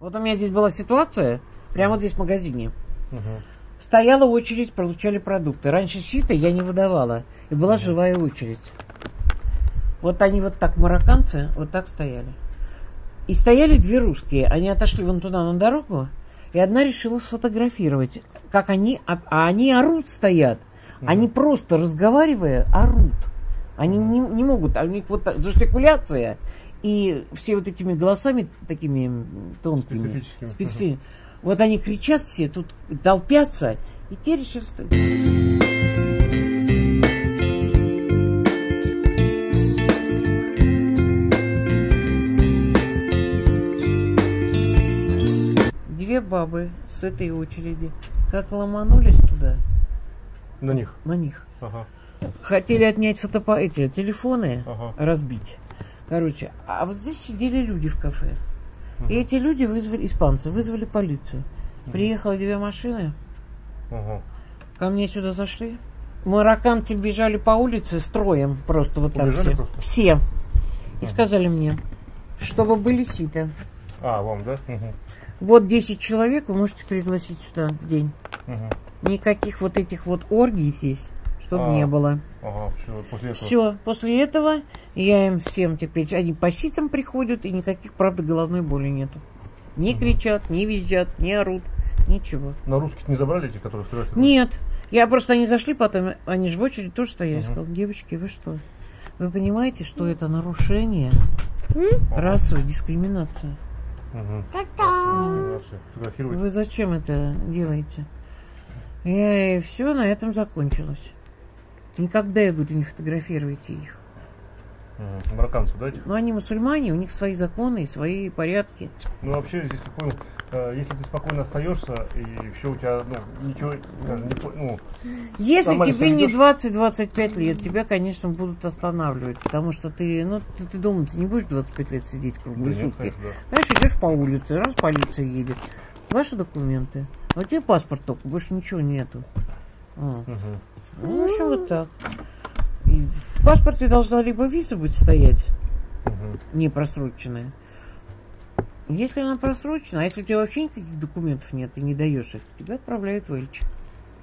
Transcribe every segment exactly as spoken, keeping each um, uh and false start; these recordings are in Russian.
Вот у меня здесь была ситуация, прямо вот здесь в магазине. Угу. Стояла очередь, получали продукты. Раньше сито я не выдавала, и была угу. живая очередь. Вот они вот так, марокканцы, вот так стояли. И стояли две русские. Они отошли вон туда на дорогу, и одна решила сфотографировать, как они... А, а они орут стоят. Угу. Они просто, разговаривая, орут. Они угу. не, не могут, у них вот жестикуляция. И все вот этими голосами такими тонкими, специфическими. Ага. Вот они кричат все, тут толпятся, и те решат... Две бабы с этой очереди как ломанулись туда. На них? На них. Ага. Хотели отнять фотоаппа... эти телефоны, ага. разбить. Короче, а вот здесь сидели люди в кафе. Uh-huh. И эти люди вызвали, испанцы, вызвали полицию. Uh-huh. Приехало две машины. Uh-huh. Ко мне сюда зашли. Марокканцы бежали по улице строем просто вот так все. Просто? Все. Uh-huh. И сказали мне, чтобы были сито. А, вам, да? Uh-huh. Вот десять человек вы можете пригласить сюда в день. Uh-huh. Никаких вот этих вот оргий здесь. Чтобы а, не было. Ага, все, после этого. Все, после этого я им всем теперь... Они по ситам приходят, и никаких, правда, головной боли нету. Не угу. кричат, не визжат, не орут, ничего. На русских не забрали эти, которые стреляют? Нет. Я просто... Они зашли потом, они же в очередь тоже стояли. Угу. Сказал, девочки, вы что? Вы понимаете, что это нарушение угу. расовой дискриминации? Угу. Дискриминации. Вы зачем это делаете? Я... И все, на этом закончилось. Никогда, я говорю, не фотографируйте их. Угу. Марокканцы, да? Ну, они мусульмане, у них свои законы и свои порядки. Ну, вообще, здесь такой, э, если ты спокойно остаешься, и все у тебя, ну, ничего, даже не... Ну, если тебе не двадцать-двадцать пять лет, тебя, конечно, будут останавливать, потому что ты, ну, ты, ты дома не будешь двадцать пять лет сидеть круглые да, сутки. Нет, конечно, да. Знаешь, идешь по улице, раз полиция едет, ваши документы, а у тебя паспорт только, больше ничего нету. А. Угу. Ну, в общем, вот так. И в паспорте должна либо виза быть стоять, угу. не просроченная. Если она просрочена, а если у тебя вообще никаких документов нет, ты не даешь их, тебя отправляют в Эльче.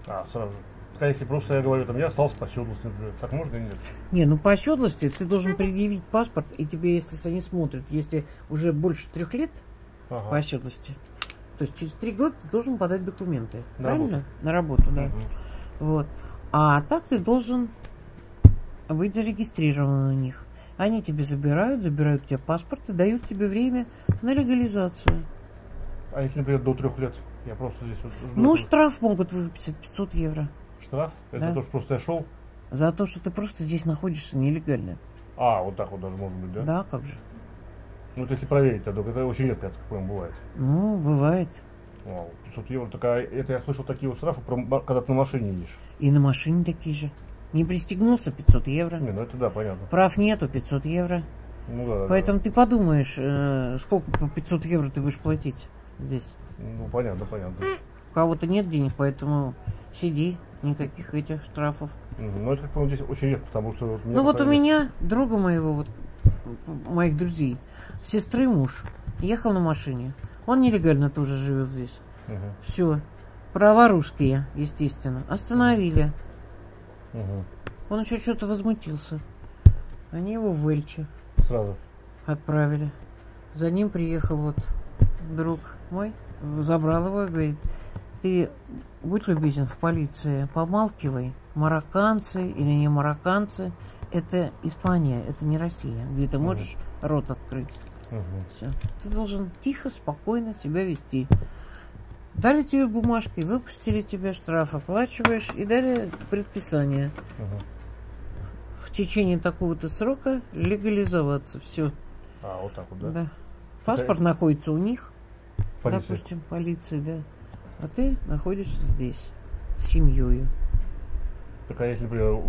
А, сразу. Если просто я говорю, там я остался по оседлости, так можно или нет? Не, ну по оседлости ты должен предъявить паспорт, и тебе, если они смотрят, если уже больше трех лет ага. по оседлости, то есть через три года ты должен подать документы. На правильно? Работу. На работу, да. Угу. Вот. А так ты должен быть зарегистрирован у них. Они тебе забирают, забирают тебе паспорт и дают тебе время на легализацию. А если, например, до трех лет? Я просто здесь вот жду. Ну, штраф могут выписать пятьсот евро. Штраф? Да. Это то, что просто я шел? За то, что ты просто здесь находишься нелегально. А, вот так вот даже может быть, да? Да, как же. Ну, это если проверить, это очень редко, по-моему, бывает. Ну, бывает. пятьсот евро, такая, это я слышал такие вот штрафы, когда ты на машине едешь. И на машине такие же. Не пристегнулся, пятьсот евро. Не, ну это да, понятно. Прав нету, пятьсот евро. Ну, да, поэтому да. ты подумаешь, э, сколько по пятьсот евро ты будешь платить здесь. Ну понятно, понятно. У кого-то нет денег, поэтому сиди, никаких этих штрафов. Угу. Ну это, как по-моему, здесь очень редко, потому что... Вот ну вот у есть... меня, друга моего, вот, моих друзей, сестры муж, ехал на машине. Он нелегально тоже живет здесь. Угу. Все. Права русские, естественно. Остановили. Угу. Он еще что-то возмутился. Они его в Эльче. Сразу. Отправили. За ним приехал вот друг мой. Забрал его и говорит, ты будь любезен в полиции, помалкивай. Марокканцы или не марокканцы. Это Испания, это не Россия. Где ты можешь угу. рот открыть. Угу. Все. Ты должен тихо, спокойно себя вести. Дали тебе бумажки, выпустили тебе, штраф оплачиваешь и дали предписание. Угу. В течение такого-то срока легализоваться. Все. А, вот так вот, да? Да. Паспорт это... находится у них. Полиция. Допустим, полиция, да. А ты находишься здесь, с семьей. Так а если, например,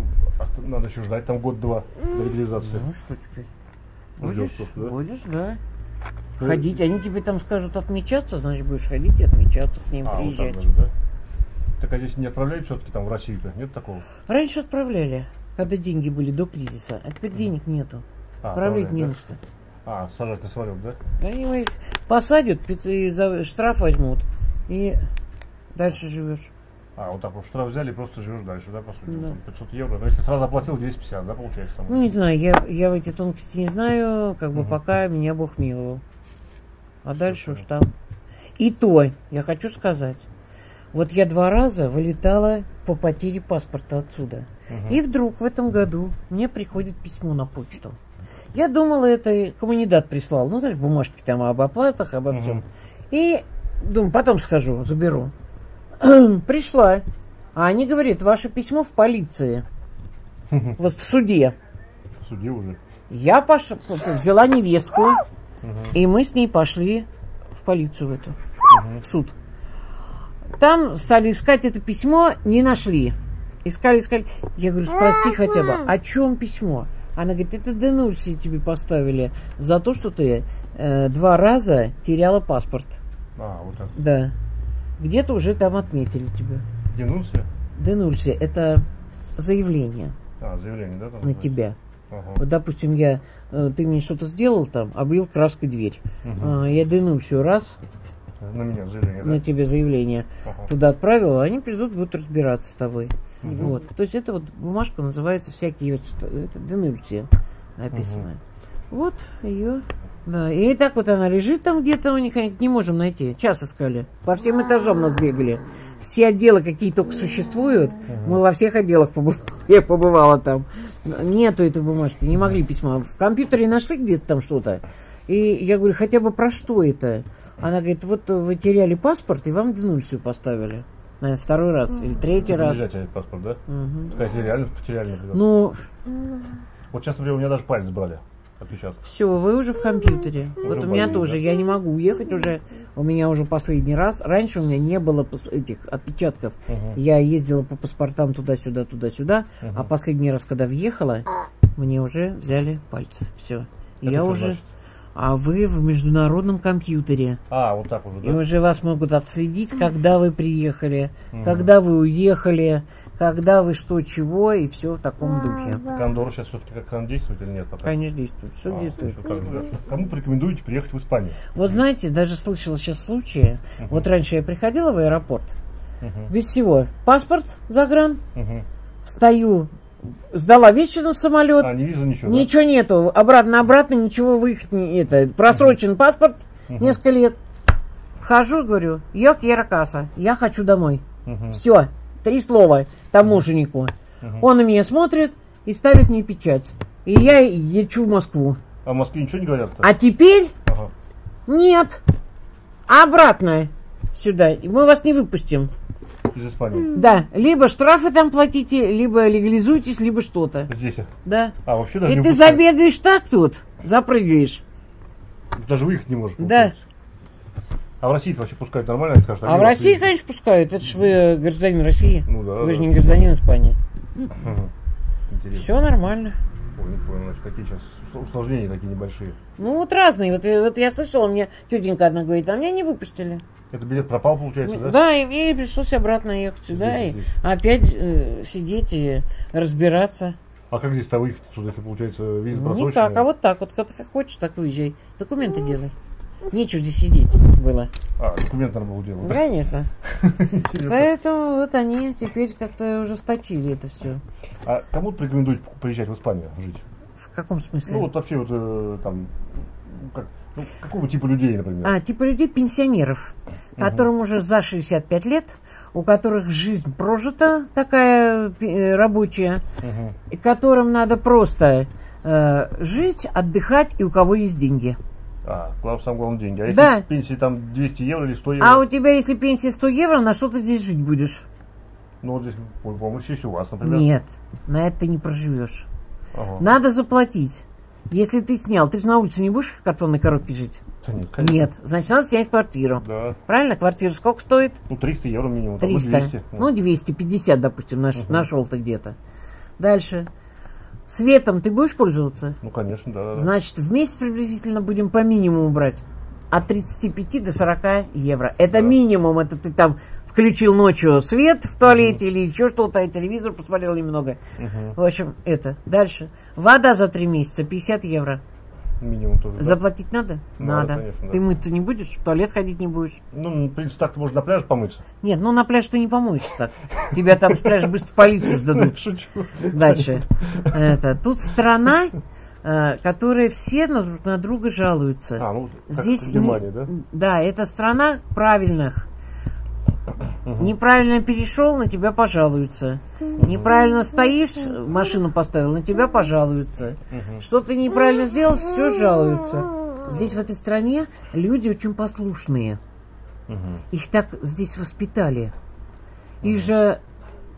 надо еще ждать там год-два до легализации? Ну, что теперь? Будешь, просто, да? будешь, да. Ты... Ходить. Они тебе там скажут отмечаться, значит, будешь ходить и отмечаться, к ним а, приезжать. Вот так, да? Так а здесь не отправляют все-таки там в Россию-то? Нет такого? Раньше отправляли, когда деньги были до кризиса, а теперь mm. денег нету. А, отправлять не на что. А, сажать на самолет, да? Они его посадят и за штраф возьмут. И дальше живешь. А, вот так вот штраф взяли и просто живешь дальше, да, по сути? Да. пятьсот евро. Но если сразу оплатил, двести пятьдесят, да, получается? Там? Ну, не знаю, я, я в эти тонкости не знаю, как бы угу. Пока меня Бог миловал. А все дальше уж там. И то, я хочу сказать, вот я два раза вылетала по потере паспорта отсюда. Угу. И вдруг в этом году мне приходит письмо на почту. Я думала, это коммунидат прислал. Ну, знаешь, бумажки там об оплатах, обо всем. Угу. И думаю, потом схожу, заберу. Пришла, а они говорят, ваше письмо в полиции. Вот в суде. В суде уже. Я пош... взяла невестку, угу. И мы с ней пошли в полицию в эту, угу. В суд. Там стали искать это письмо, не нашли. Искали, искали. Я говорю, спроси хотя бы, о чем письмо? Она говорит, это денунсии тебе поставили за то, что ты э, два раза теряла паспорт. А, вот так. Да. Где-то уже там отметили тебя. Денунсия? Денунсия. Это заявление. А, заявление, да? Там на значит? Тебя. Ага. Вот, допустим, я, ты мне что-то сделал там, облил краской дверь. Угу. Я денунсию раз. На меня заявление, да? На тебя заявление. Ага. Туда отправила, они придут, будут разбираться с тобой. Угу. Вот. То есть эта вот бумажка называется всякие, это денунсия написано. Угу. Вот ее... Да, и так вот она лежит там где-то у них, они не можем найти. Час искали. По всем этажам нас бегали. Все отделы, какие только существуют, угу. Мы во всех отделах побывали. Я побывала там. Нету этой бумажки, не могли письма. В компьютере нашли где-то там что-то. И я говорю, хотя бы про что это? Она говорит, вот вы теряли паспорт, и вам денунсию поставили. Наверное, второй раз или третий это раз. Нельзя терять паспорт, да? Угу. Кстати, реально потеряли. Ну... Вот сейчас, например, у меня даже палец брали. Отпечаток. Все, вы уже в компьютере. Уже вот у меня болезнь, тоже, да? Я не могу уехать уже. У меня уже последний раз. Раньше у меня не было этих отпечатков. Угу. Я ездила по паспортам туда-сюда, туда-сюда. Угу. А последний раз, когда въехала, мне уже взяли пальцы. Все. Я уже... Значит? А вы в международном компьютере. А, вот так уже, да? И уже вас могут отследить, когда вы приехали, угу. Когда вы уехали. Когда вы что, чего, и все в таком духе. Андора сейчас все-таки как она действует или нет? Пока? Конечно, действует. Все а, действует. Все так, да. Кому порекомендуете приехать в Испанию? Вот знаете, даже слышала сейчас случаи. Uh-huh. Вот раньше я приходила в аэропорт, uh-huh. Без всего. Паспорт загран, uh-huh. Встаю, сдала вещи на самолет. А, не вижу ничего. Ничего да? Нету. Обратно-обратно ничего выехать не это. Просрочен uh-huh. Паспорт uh-huh. Несколько лет. Хожу, говорю, я кьера каса, я хочу домой. Uh-huh. Все. Три слова таможеннику. Угу. Он на меня смотрит и ставит мне печать. И я лечу в Москву. А в Москве ничего не говорят? А теперь? Ага. Нет. А обратно сюда. Мы вас не выпустим. Из Испании? Да. Либо штрафы там платите, либо легализуйтесь, либо что-то. Здесь? Да. А, вообще даже и не ты выпускают. Забегаешь так тут, запрыгаешь. Даже выехать не можешь. Да. А в России вообще пускают нормально? Скажут, а в России, видят? Конечно, пускают. Это же вы гражданин России. Ну, да, вы же да. Не гражданин Испании. Интересно. Все нормально. Ой, не понял, значит, какие сейчас усложнения такие небольшие. Ну, вот разные. Вот, вот я слышала, мне тетенька одна говорит, а меня не выпустили. Это билет пропал, получается, да? Да, и мне пришлось обратно ехать сюда здесь, и здесь. Опять э, сидеть и разбираться. А как здесь-то выехать отсюда, если, получается, виза просроченная? Никак, а вот так вот. Как хочешь, так выезжай. Документы делай. Нечего здесь сидеть было. А, документ надо было делать. Конечно. Поэтому вот они теперь как-то ужесточили это все. А кому порекомендуете приезжать в Испанию жить? В каком смысле? Ну вот вообще вот там, как, ну, какого типа людей, например? А, типа людей пенсионеров, угу. Которым уже за шестьдесят пять лет, у которых жизнь прожита такая рабочая, угу. И которым надо просто э, жить, отдыхать и у кого есть деньги. А, сам главное деньги. А если да. Пенсии там двести евро или сто евро? А у тебя, если пенсия сто евро, на что ты здесь жить будешь? Ну, вот здесь помощь есть у вас, например. Нет, на это ты не проживешь. Ага. Надо заплатить. Если ты снял, ты же на улице не будешь в картонной коробке жить? Да нет, конечно. Нет, значит, надо снять квартиру. Да. Правильно? Квартира сколько стоит? Ну, триста евро минимум. триста. Там, ну, двести. Ну, двести пятьдесят, допустим, наш, угу. Нашел ты где-то. Дальше. Светом ты будешь пользоваться? Ну, конечно, да. Значит, в месяц приблизительно будем по минимуму брать. От тридцати пяти до сорока евро. Это да. Минимум. Это ты там включил ночью свет в туалете угу. Или еще что-то, телевизор посмотрел немного. Угу. В общем, это. Дальше. Вода за три месяца пятьдесят евро. минимум тоже. Заплатить да? надо? Надо. надо. Конечно, ты да. мыться не будешь, в туалет ходить не будешь. Ну, в принципе, так ты можешь на пляже помыться. Нет, ну на пляж ты не помоешься так. Тебя там с пляжа быстро полицию сдадут. Шучу. Дальше. Это. Тут страна, которые все друг на друга жалуются. А, ну, здесь в Германии, да? Да, это страна правильных. Угу. Неправильно перешел, на тебя пожалуются. Угу. Неправильно стоишь, машину поставил, на тебя пожалуются. Угу. Что ты неправильно сделал, все жалуются. Здесь в этой стране люди очень послушные. Угу. Их так здесь воспитали. Их угу. же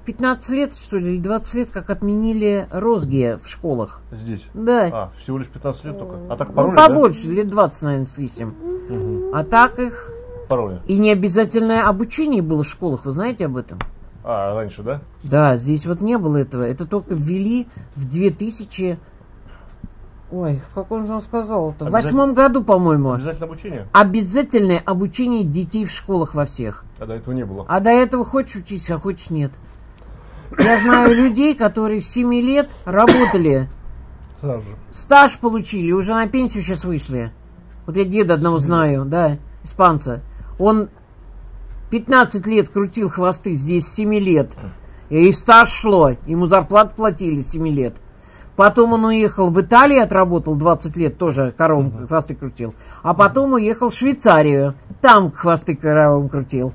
пятнадцать лет, что ли, или двадцать лет, как отменили розги в школах. Здесь? Да. А, всего лишь пятнадцать лет только? А так пароли, ну, побольше, да? Лет двадцать, наверное, с листьем. Угу. А так их... Пароли. И необязательное обучение было в школах, вы знаете об этом? А, раньше, да? Да, здесь вот не было этого. Это только ввели в две тысячи... Ой, как он же сказал это? В восьмом году, по-моему. Обязательное обучение? Обязательное обучение детей в школах во всех. А до этого не было. А до этого хочешь учись, а хочешь нет. Я знаю людей, которые с семи лет работали. Сразу же. Стаж получили, уже на пенсию сейчас вышли. Вот я деда одного знаю, да, испанца. Он пятнадцать лет крутил хвосты здесь с семи лет. И стаж шло. Ему зарплату платили с семи лет. Потом он уехал в Италию, отработал двадцать лет, тоже коровом uh-huh. хвосты крутил. А потом уехал в Швейцарию. Там хвосты коровом крутил.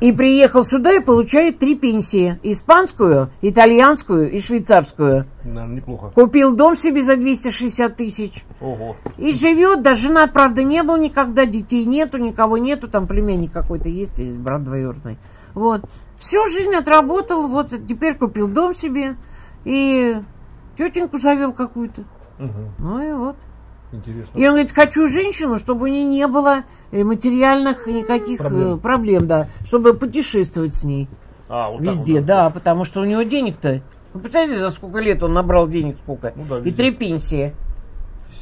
И приехал сюда и получает три пенсии. Испанскую, итальянскую и швейцарскую. Наверное, неплохо. Купил дом себе за двести шестьдесят тысяч. Ого. И живет, да, женат, правда, не был никогда, детей нету, никого нету. Там племянник какой-то есть, или брат двоюродный. Вот. Всю жизнь отработал, вот теперь купил дом себе. И тетеньку завел какую-то. Угу. Ну и вот. Интересно. И он говорит, хочу женщину, чтобы у нее не было материальных никаких проблем, проблем да, чтобы путешествовать с ней а, вот везде, вот да, потому что у него денег-то, ну, представляете, за сколько лет он набрал денег, сколько, ну, да, и три пенсии,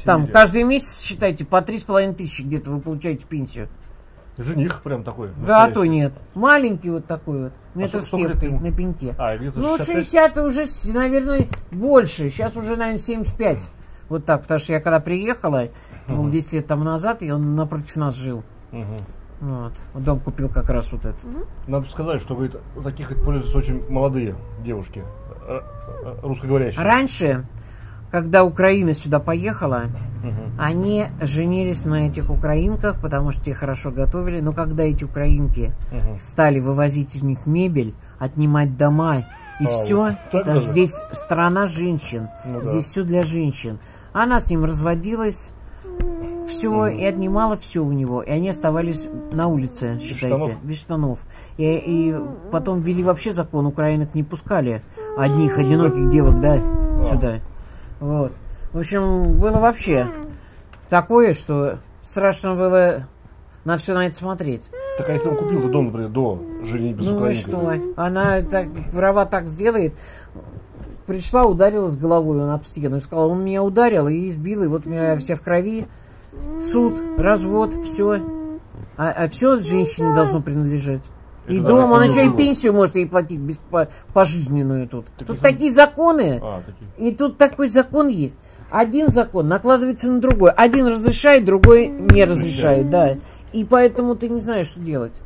там, лет. Каждый месяц, считайте, по три с половиной тысячи где-то вы получаете пенсию. Жених прям такой. Да, а то нет. Маленький вот такой вот. Метр а с кепкой на пеньке. А, ну, шестьдесят уже, наверное, больше, сейчас уже, наверное, семьдесят пять. Вот так, потому что я когда приехала, был десять лет тому назад, и он напротив нас жил. Угу. Вот. Дом купил как раз вот этот. Надо сказать, что говорит, таких пользуются очень молодые девушки, русскоговорящие. Раньше, когда Украина сюда поехала, угу. они женились на этих украинках, потому что те хорошо готовили. Но когда эти украинки угу. стали вывозить из них мебель, отнимать дома и а, все, вот даже здесь страна женщин, ну, здесь да. все для женщин. Она с ним разводилась, все, и отнимала все у него. И они оставались на улице, считайте, без штанов. И, и потом ввели вообще закон, украинок не пускали одних, одиноких девок, да, а. сюда. Вот. В общем, было вообще такое, что страшно было на все на это смотреть. Так а если он купил дом, например, до женитьбы с украинкой? Ну и что? Она так, права так сделает. Пришла, ударилась головой он об стену и сказала, он меня ударил и избил, и вот у меня вся в крови, суд, развод, все. А, а все женщине должно принадлежать. И это дом, она еще и пенсию может ей платить без, по, пожизненную тут. Так тут такие он... законы, а, такие. И тут такой закон есть. Один закон накладывается на другой. Один разрешает, другой не разрешает, да. И поэтому ты не знаешь, что делать.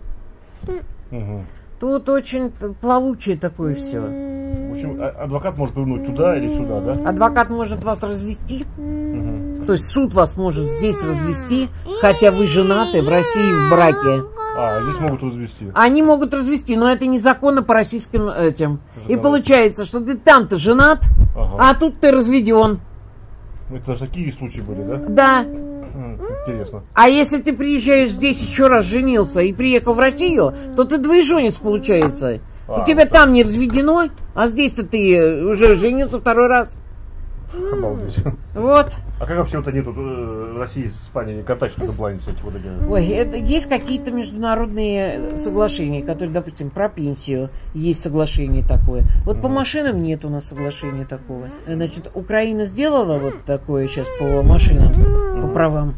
Угу. Тут очень плавучее такое все. В общем, адвокат может повернуть туда или сюда, да? Адвокат может вас развести. Угу. То есть суд вас может здесь развести, хотя вы женаты в России в браке. А, здесь могут развести. Они могут развести, но это незаконно по российским этим. Это и да, получается, что ты там-то женат, ага. а тут ты разведен. Это же такие случаи были, да? Да. Интересно. А если ты приезжаешь здесь, еще раз женился и приехал в Россию, то ты двоеженец получается. А, у тебя так. там не разведено, а здесь-то ты уже женился второй раз. Обалдеть. Вот. А как вообще вот они тут э, в России с Испанией контакт что-то плане кстати, вот эти? Ой, это, есть какие-то международные соглашения, которые, допустим, про пенсию есть соглашение такое. Вот mm. по машинам нет у нас соглашения такого. Значит, Украина сделала вот такое сейчас по машинам, mm. по правам.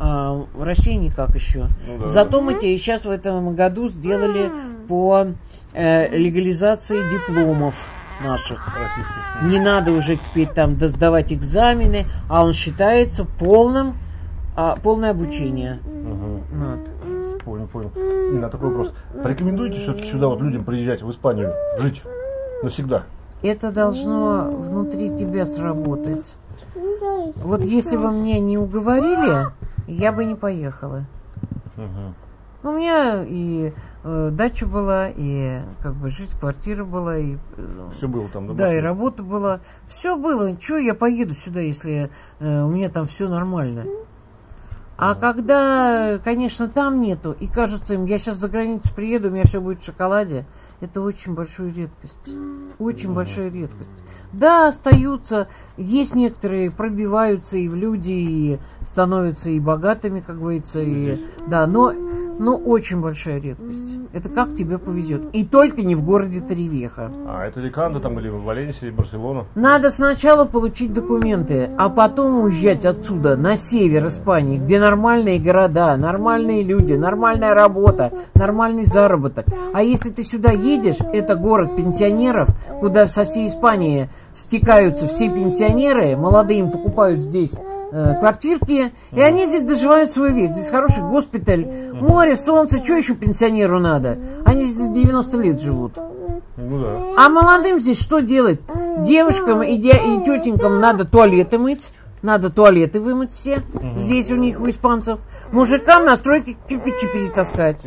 А в России никак еще. Ну, да. Зато мы тебе сейчас в этом году сделали по э, легализации дипломов. наших. Не надо уже теперь там сдавать экзамены, а он считается полным, а, полное обучение. Угу. Вот. Понял, понял. Инна, такой вопрос. Порекомендуете все-таки сюда вот людям приезжать в Испанию, жить навсегда? Это должно внутри тебя сработать. Вот если бы мне не уговорили, я бы не поехала. Угу. У меня и э, дача была, и как бы жить, квартира была, и э, все было там, да, да, и работа была, все было. Чего я поеду сюда, если э, у меня там все нормально? А mm. когда, конечно, там нету, и кажется им, я сейчас за границу приеду, у меня все будет в шоколаде, это очень большая редкость, очень mm. большая редкость. Да, остаются, есть некоторые, пробиваются и в люди, и становятся и богатыми, как говорится, и да, но, но очень большая редкость. Это как тебе повезет. И только не в городе Тревеха. А это Ликанда там или в Валенсии, Барселона? Надо сначала получить документы, а потом уезжать отсюда на север Испании, где нормальные города, нормальные люди, нормальная работа, нормальный заработок. А если ты сюда едешь, это город пенсионеров, куда со всей Испании стекаются все пенсионеры, молодые им покупают здесь э, квартирки, и они здесь доживают свой век. Здесь хороший госпиталь, море, солнце, что еще пенсионеру надо? Они здесь девяносто лет живут. Ну, да. А молодым здесь что делать? Девушкам и, де и тетенькам надо туалеты мыть, надо туалеты вымыть все, здесь у них, у испанцев. Мужикам на стройке кирпичи перетаскать.